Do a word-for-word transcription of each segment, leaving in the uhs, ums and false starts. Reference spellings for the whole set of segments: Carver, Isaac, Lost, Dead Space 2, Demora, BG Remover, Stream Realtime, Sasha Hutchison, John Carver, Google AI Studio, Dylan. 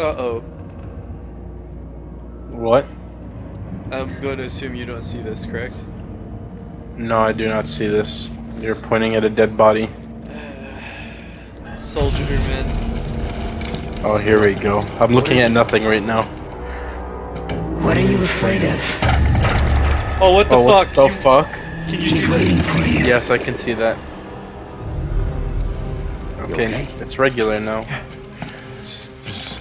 Uh-oh. What? I'm going to assume you don't see this, correct? No, I do not see this. You're pointing at a dead body. Uh, soldier man. Oh, here we go. I'm looking at nothing right now. What are you afraid of? Oh, what the oh, fuck? What the you, fuck? Can you He's see waiting for you. Yes, I can see that. Okay, okay? It's regular now. Yeah. There's, there's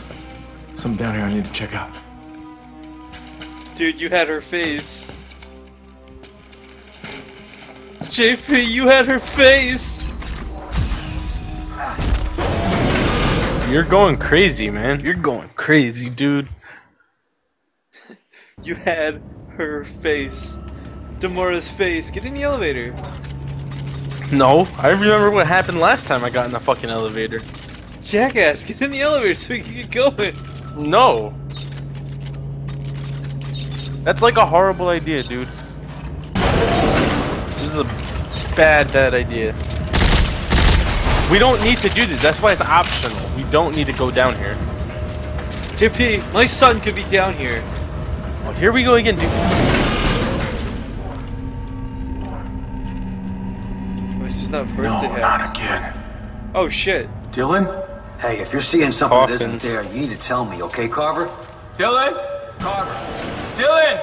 something down here I need to check out. Dude, you had her face. J P, you had her face! You're going crazy, man. You're going crazy, dude. You had her face. Demora's face. Get in the elevator. No, I remember what happened last time I got in the fucking elevator. Jackass, get in the elevator so we can get going. No. That's like a horrible idea, dude. This is a bad, bad idea. We don't need to do this. That's why it's optional. We don't need to go down here. J P, my son could be down here. Oh, here we go again, dude. This is not birthday no, house. Not again. Oh shit. Dylan? Hey, if you're seeing something Coffins. that isn't there, you need to tell me, okay, Carver? Dylan? Carver. Dylan!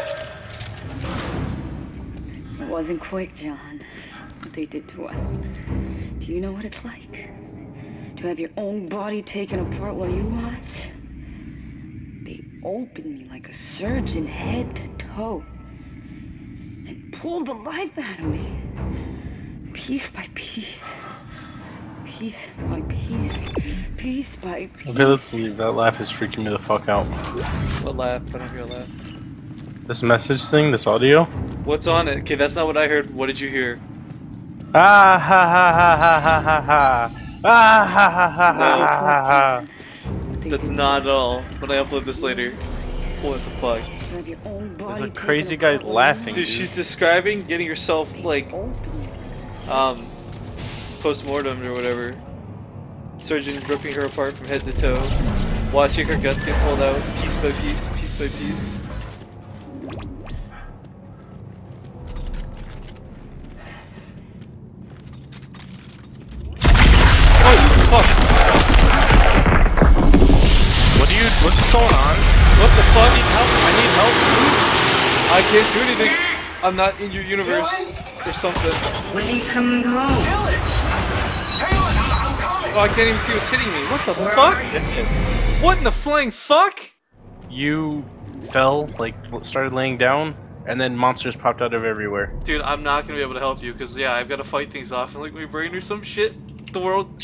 It wasn't quite, John, what they did to us. Do you know what it's like? To have your own body taken apart while you watch? They opened me like a surgeon head to toe and pulled the life out of me. Piece by piece. Piece by piece. Piece by piece. Okay, let's leave. That laugh is freaking me the fuck out. What laugh? I don't hear a laugh. This message thing? This audio? What's on it? Okay, that's not what I heard. What did you hear? Ah ha ha ha ha ha ha ha. Ah ha ha ha ha ha ha. That's not at all. When I upload this later. What the fuck? There's a crazy guy laughing. Dude, dude, she's describing getting herself like um post-mortem or whatever. Surgeon ripping her apart from head to toe. Watching her guts get pulled out piece by piece, piece by piece. I can't do anything. I'm not in your universe Dylan? or something. When are you coming home? Dylan! Dylan, I'm, I'm coming! Oh, I can't even see what's hitting me. What the Where fuck? What in the flying fuck? You fell, like, started laying down, and then monsters popped out of everywhere. Dude, I'm not gonna be able to help you, because, yeah, I've got to fight things off and, like, my brain or some shit. The world...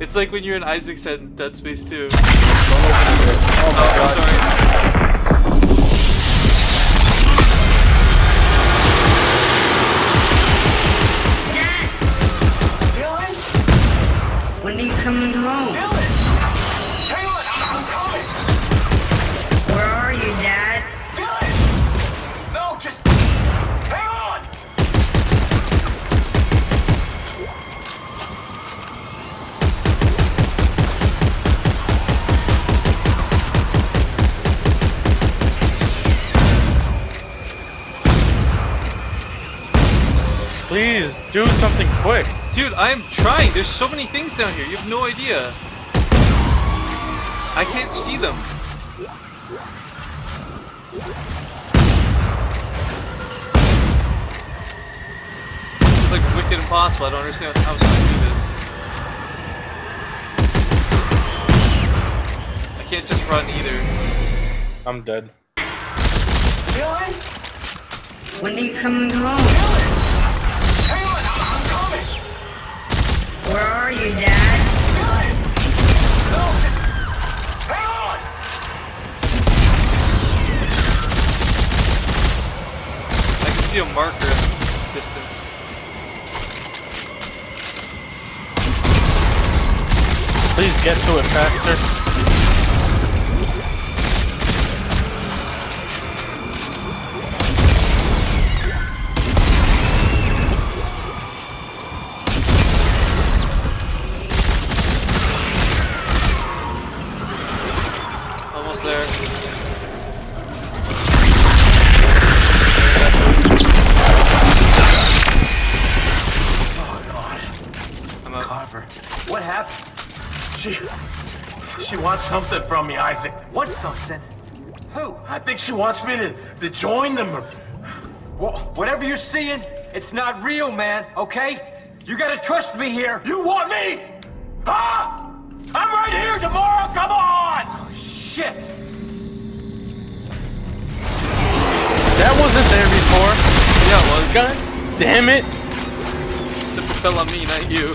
It's like when you're in Isaac's head in Dead Space two. Oh, oh God. I'm sorry. When are you coming home? Dylan! Dylan, I'm, I'm coming! Where are you, Dad? Dylan! No, just... hang on! Please, do something quick! Dude, I am trying. There's so many things down here. You have no idea. I can't see them. This is like wicked impossible. I don't understand how I'm supposed to do this. I can't just run either. I'm dead. Dylan? When are you coming home? Dylan? Where are you, Dad? Dylan! No, just... hang on! I can see a marker at this distance. Please get to it faster. is there? Oh God! I'm up. Carver, what happened? She, she wants something from me, Isaac. What something? Who? I think she wants me to to join them. Or... Wh whatever you're seeing, it's not real, man. Okay? You gotta trust me here. You want me? Huh? I'm right here, Demora! Come on! Oh, shit! That wasn't there before. Yeah, it was. God damn it! Except it fell on me, not you.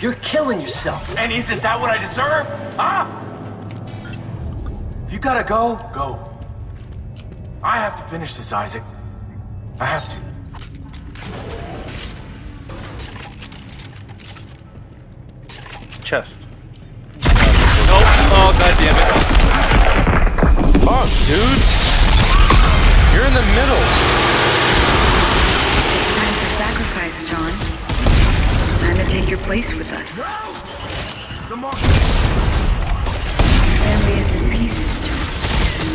You're killing yourself. And isn't that what I deserve? Huh? If you gotta go, go. I have to finish this, Isaac. I have to. Chest. Nope. Oh, goddammit. Fuck, dude. You're in the middle. It's time for sacrifice, John. Time to take your place with us. No! Your family is in pieces, John.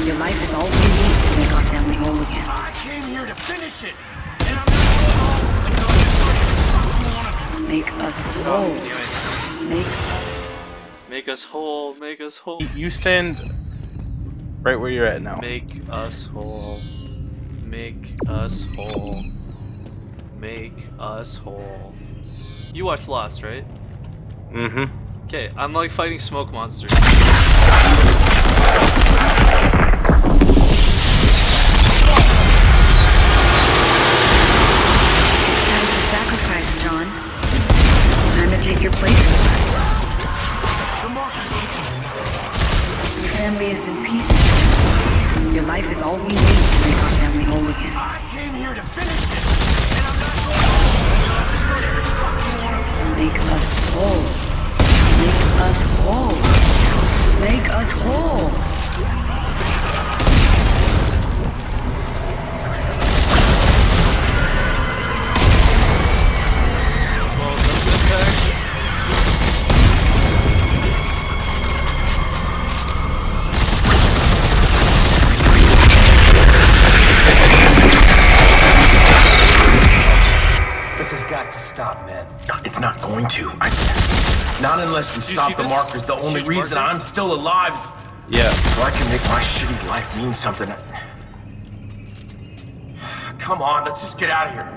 Your life is all we need to make our family whole again. I came here to finish it, and I'm not going home until I get started. Make us whole. Make us. Make us whole. Make us whole. You stand right where you're at now. Make us whole. Make us whole. Make us whole. You watch Lost, right? Mm-hmm. Okay, I'm like fighting smoke monsters. It's time for sacrifice, John. Time to take your place with us. Your family is in pieces. Your life is all we need to make our family whole again. I came here to finish it. Make us whole. Make us whole. Make us whole. To. I, not unless we stop the markers. The only reason I'm still alive is yeah, so I can make my shitty life mean something. Come on, let's just get out of here.